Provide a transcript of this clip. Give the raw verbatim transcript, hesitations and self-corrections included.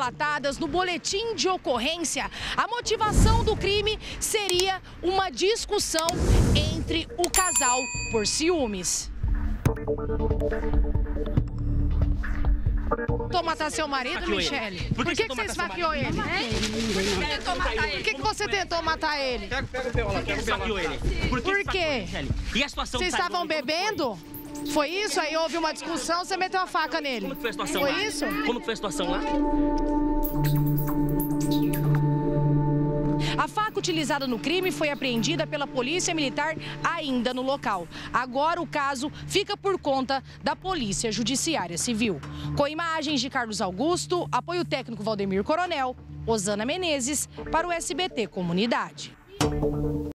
Relatadas no boletim de ocorrência, a motivação do crime seria uma discussão entre o casal por ciúmes. Tô matar seu marido, Michele? Por que, que, que você esfaqueou ele? Por que, que você tentou matar ele? Pega, pega o pelo lá, pega o pelo lá. Por que? Por quê? E a situação? Vocês estavam bebendo? Foi isso? Aí houve uma discussão, você meteu a faca nele. Como que foi a situação lá? Foi isso? Como que foi a situação lá? A faca utilizada no crime foi apreendida pela Polícia Militar ainda no local. Agora o caso fica por conta da Polícia Judiciária Civil. Com imagens de Carlos Augusto, apoio técnico Valdemir Coronel, Osana Menezes, para o S B T Comunidade.